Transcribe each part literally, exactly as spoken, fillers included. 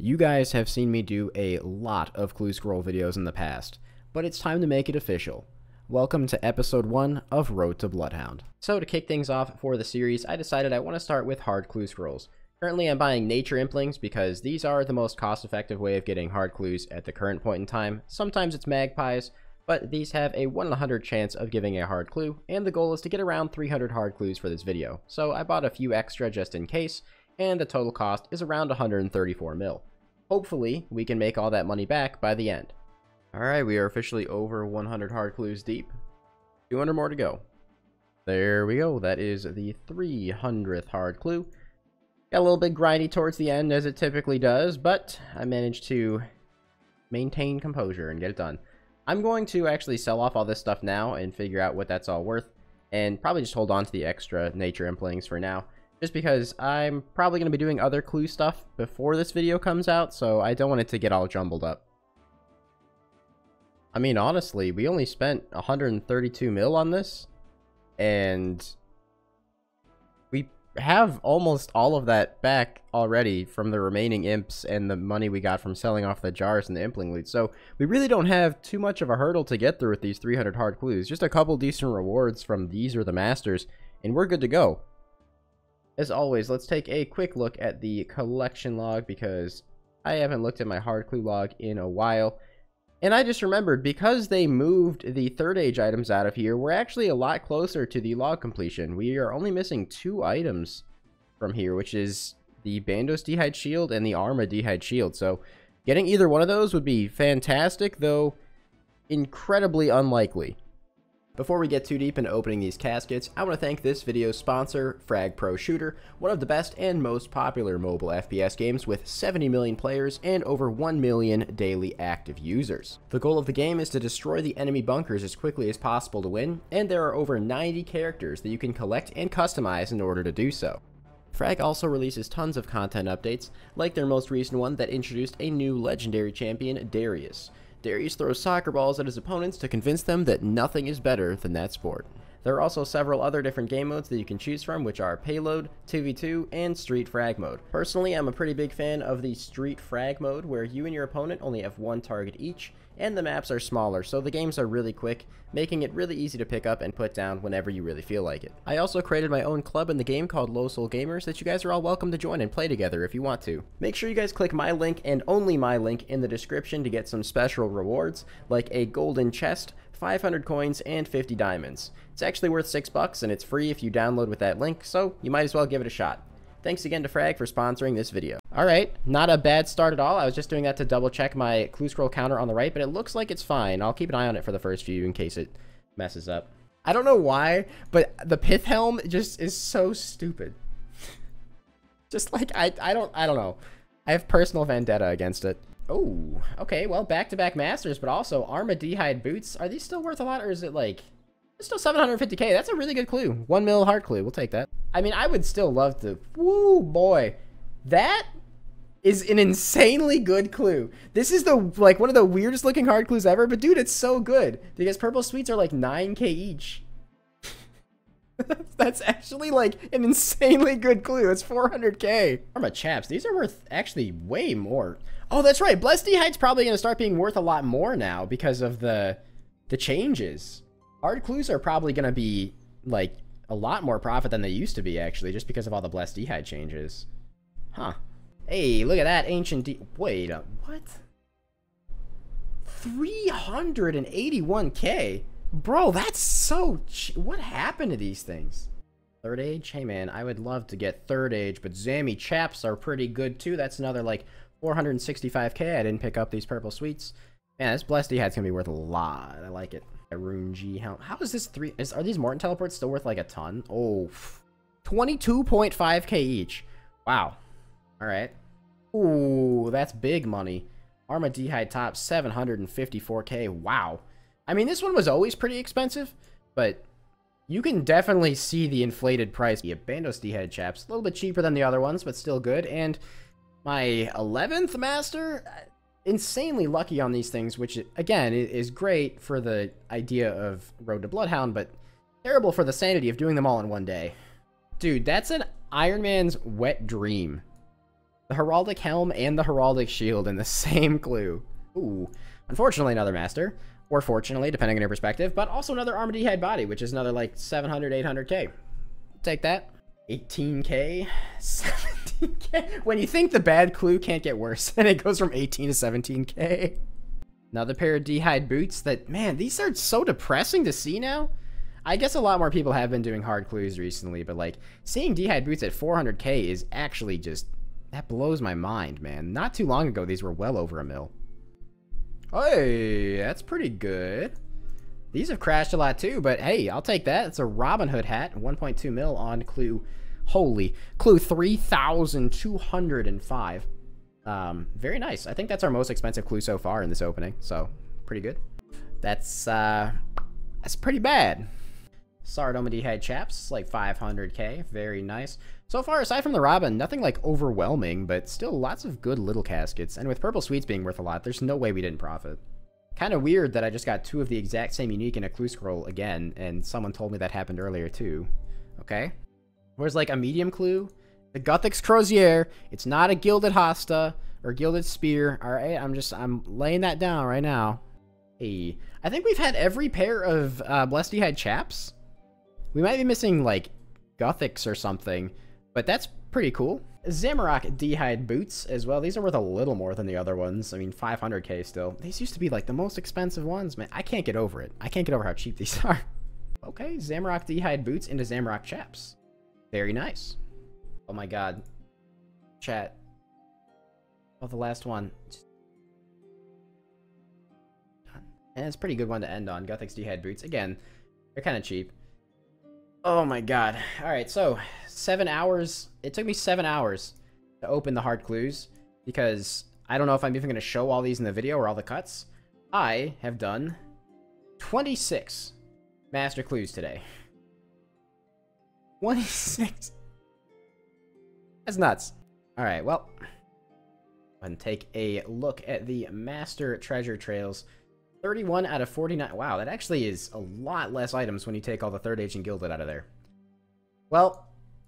You guys have seen me do a lot of clue scroll videos in the past, but it's time to make it official. Welcome to episode one of Road to Bloodhound. So to kick things off for the series, I decided I want to start with hard clue scrolls. Currently I'm buying nature implings because these are the most cost effective way of getting hard clues at the current point in time. Sometimes it's magpies, but these have a one in one hundred chance of giving a hard clue, and the goal is to get around three hundred hard clues for this video. So I bought a few extra just in case, and the total cost is around one hundred thirty-four mil. Hopefully we can make all that money back by the end. Alright, we are officially over one hundred hard clues deep. two hundred more to go. There we go. That is the three hundredth hard clue. Got a little bit grindy towards the end, as it typically does, but I managed to maintain composure and get it done. I'm going to actually sell off all this stuff now and figure out what that's all worth, and probably just hold on to the extra nature implings for now, just because I'm probably going to be doing other clue stuff before this video comes out, so I don't want it to get all jumbled up. I mean, honestly, we only spent one hundred thirty-two mil on this, and we have almost all of that back already from the remaining imps and the money we got from selling off the jars and the impling loot. So we really don't have too much of a hurdle to get through with these three hundred hard clues. Just a couple decent rewards from these or the masters, and we're good to go. As always, let's take a quick look at the collection log, because I haven't looked at my hard clue log in a while. And I just remembered, because they moved the Third Age items out of here, we're actually a lot closer to the log completion. We are only missing two items from here, which is the Bandos D'hide Shield and the Arma D'hide Shield. So getting either one of those would be fantastic, though incredibly unlikely. Before we get too deep into opening these caskets, I want to thank this video's sponsor, FRAG Pro Shooter, one of the best and most popular mobile F P S games with seventy million players and over one million daily active users. The goal of the game is to destroy the enemy bunkers as quickly as possible to win, and there are over ninety characters that you can collect and customize in order to do so. FRAG also releases tons of content updates, like their most recent one that introduced a new legendary champion, Darius. Darius throws soccer balls at his opponents to convince them that nothing is better than that sport. There are also several other different game modes that you can choose from, which are Payload, two v two, and Street Frag Mode. Personally, I'm a pretty big fan of the Street Frag Mode, where you and your opponent only have one target each, and the maps are smaller, so the games are really quick, making it really easy to pick up and put down whenever you really feel like it. I also created my own club in the game called Low Soul Gamers that you guys are all welcome to join and play together if you want to. Make sure you guys click my link and only my link in the description to get some special rewards, like a golden chest, five hundred coins, and fifty diamonds. It's actually worth six bucks, and it's free if you download with that link, so you might as well give it a shot. Thanks again to FRAG for sponsoring this video. Alright, not a bad start at all. I was just doing that to double check my clue scroll counter on the right, but it looks like it's fine. I'll keep an eye on it for the first few in case it messes up. I don't know why, but the pith helm just is so stupid. Just like, I, I don't, I don't know. I have personal vendetta against it. Oh, okay, well, back-to-back masters, but also Arma D'hide boots. Are these still worth a lot, or is it like... It's still seven hundred fifty K. That's a really good clue. One mil hard clue. We'll take that. I mean, I would still love to... Woo, boy. That is an insanely good clue. This is the like one of the weirdest looking hard clues ever, but dude, it's so good. Because purple sweets are like nine K each. That's actually like an insanely good clue. It's four hundred K. Arma chaps. These are worth actually way more. Oh, that's right. Blessed D'hide's probably going to start being worth a lot more now because of the the changes. Hard clues are probably going to be, like, a lot more profit than they used to be, actually, just because of all the Blessed D'hide changes. Huh. Hey, look at that ancient D... Wait, uh, what? three hundred eighty-one K? Bro, that's so... Ch what happened to these things? Third Age? Hey, man, I would love to get Third Age, but Zammy Chaps are pretty good, too. That's another, like, four hundred sixty-five K. I didn't pick up these purple sweets. Man, this Blessed D'hide's going to be worth a lot. I like it. Rune G. How, how is this three? Is, are these Morton teleports still worth like a ton? Oh, twenty-two point five K each. Wow. All right. Ooh, that's big money. Arma D'hide top seven hundred fifty-four K. Wow. I mean, this one was always pretty expensive, but you can definitely see the inflated price. Yeah, Bandos D'hide chaps. A little bit cheaper than the other ones, but still good. And my eleventh master. Insanely lucky on these things, which again is great for the idea of Road to Bloodhound, but terrible for the sanity of doing them all in one day. Dude, that's an Iron Man's wet dream. The Heraldic Helm and the Heraldic Shield in the same clue. Ooh. Unfortunately, another Master. Or fortunately, depending on your perspective. But also another Armadyl D'hide Body, which is another like seven hundred, eight hundred K. Take that. eighteen K, seventeen K. When you think the bad clue can't get worse, then it goes from eighteen to seventeen K. Another pair of D'hide boots that, man, these are so depressing to see now. I guess a lot more people have been doing hard clues recently, but like seeing D'hide boots at four hundred K is actually just, that blows my mind, man. Not too long ago, these were well over a mil. Hey, that's pretty good. These have crashed a lot too, but hey, I'll take that. It's a Robin Hood hat, one point two mil on clue, holy, clue three thousand two hundred five. Um, very nice. I think that's our most expensive clue so far in this opening, so pretty good. That's, uh, that's pretty bad. Sara Godsword chaps, like five hundred K, very nice. So far, aside from the Robin, nothing like overwhelming, but still lots of good little caskets. And with Purple Sweets being worth a lot, there's no way we didn't profit. Kind of weird that I just got two of the exact same unique in a clue scroll again, and someone told me that happened earlier too. Okay. Where's like a medium clue? The Guthix Crozier. It's not a Gilded Hosta or Gilded Spear. All right, I'm just, I'm laying that down right now. Hey, I think we've had every pair of uh, Blessed D'hide chaps. We might be missing like Guthix or something, but that's pretty cool. Zamorak D'hide boots as well. These are worth a little more than the other ones. I mean, five hundred K still. These used to be like the most expensive ones, man. I can't get over it. I can't get over how cheap these are. Okay, Zamorak D'hide boots into Zamorak chaps. Very nice. Oh my god. Chat. Oh, the last one. And it's a pretty good one to end on. Guthix D'hide boots. Again, they're kind of cheap. Oh my god. Alright, so seven hours. It took me seven hours to open the hard clues because I don't know if I'm even going to show all these in the video or all the cuts. I have done twenty-six master clues today. twenty-six. That's nuts. Alright, well, go ahead and take a look at the Master Treasure Trails. thirty-one out of forty-nine. Wow, that actually is a lot less items when you take all the Third Age and Gilded out of there. Well,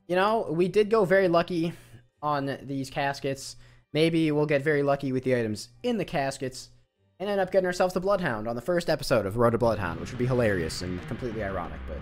you know, we did go very lucky on these caskets. Maybe we'll get very lucky with the items in the caskets and end up getting ourselves the Bloodhound on the first episode of Road to Bloodhound, which would be hilarious and completely ironic, but...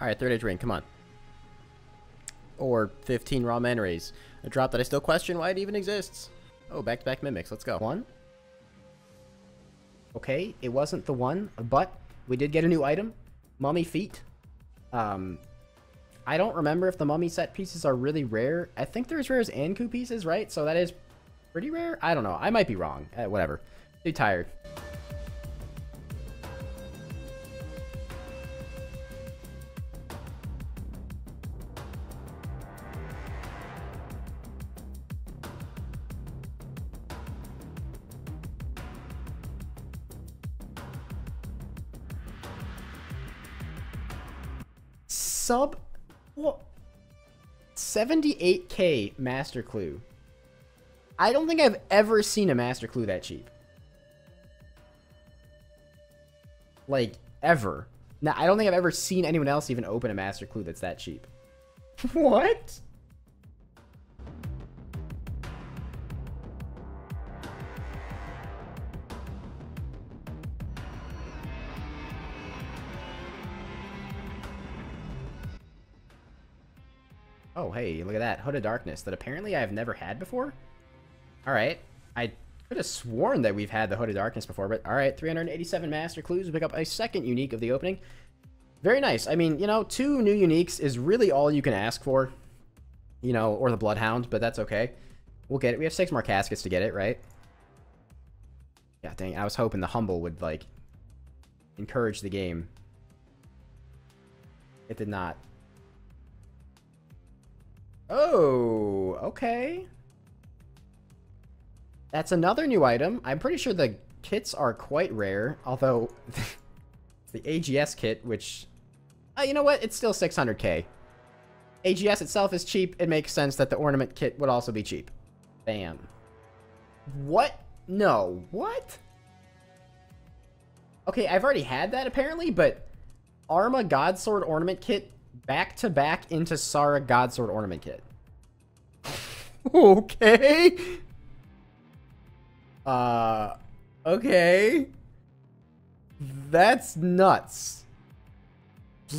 Alright, Third Age Ring, come on. Or fifteen Raw Man Rays. A drop that I still question why it even exists. Oh, back-to-back Mimics, let's go. One. Okay, it wasn't the one, but we did get a new item. Mummy Feet. Um, I don't remember if the Mummy set pieces are really rare. I think they're as rare as Anku pieces, right? So that is pretty rare? I don't know. I might be wrong. Eh, whatever. Too tired. Sub, what? seventy-eight K master clue. I don't think I've ever seen a master clue that cheap. Like, ever. Now, I don't think I've ever seen anyone else even open a master clue that's that cheap. What? Oh, hey, look at that. Hood of Darkness that apparently I've never had before? Alright. I could have sworn that we've had the Hood of Darkness before, but alright. three hundred eighty-seven Master Clues. We pick up a second unique of the opening. Very nice. I mean, you know, two new uniques is really all you can ask for. You know, or the Bloodhound, but that's okay. We'll get it. We have six more caskets to get it, right? Yeah, dang. I was hoping the Humble would, like, encourage the game. It did not. Oh, okay. That's another new item. I'm pretty sure the kits are quite rare, although the A G S kit, which, uh, you know what? It's still six hundred K. A G S itself is cheap. It makes sense that the ornament kit would also be cheap. Bam. What? No. What? Okay, I've already had that apparently, but Arma Godsword Ornament Kit back to back into Sara Godsword Ornament Kit. Okay. Uh, okay. That's nuts.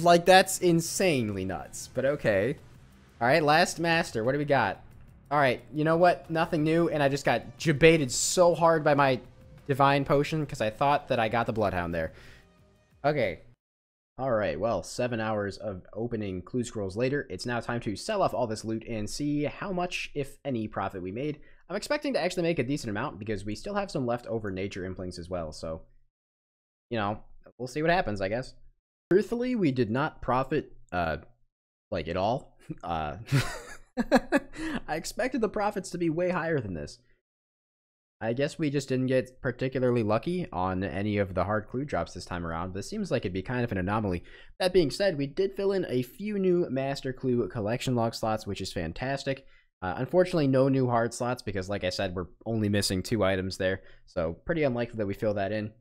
Like, that's insanely nuts, but okay. All right, last master. What do we got? All right, you know what? Nothing new, and I just got jebaited so hard by my divine potion because I thought that I got the Bloodhound there. Okay. All right, well, seven hours of opening clue scrolls later, it's now time to sell off all this loot and see how much, if any, profit we made. I'm expecting to actually make a decent amount because we still have some leftover nature implings as well, so, you know, we'll see what happens, I guess. Truthfully, we did not profit, uh, like, at all. Uh, I expected the profits to be way higher than this. I guess we just didn't get particularly lucky on any of the hard clue drops this time around, but it seems like it'd be kind of an anomaly. That being said, we did fill in a few new Master Clue Collection Log slots, which is fantastic. Uh, unfortunately, no new hard slots because, like I said, we're only missing two items there, so pretty unlikely that we fill that in.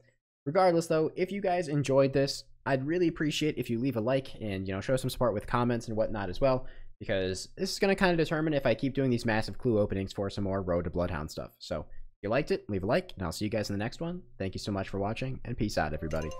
Regardless, though, if you guys enjoyed this, I'd really appreciate if you leave a like and, you know, show some support with comments and whatnot as well, because this is going to kind of determine if I keep doing these massive clue openings for some more Road to Bloodhound stuff, so... If you liked it, leave a like, and I'll see you guys in the next one. Thank you so much for watching, and peace out, everybody.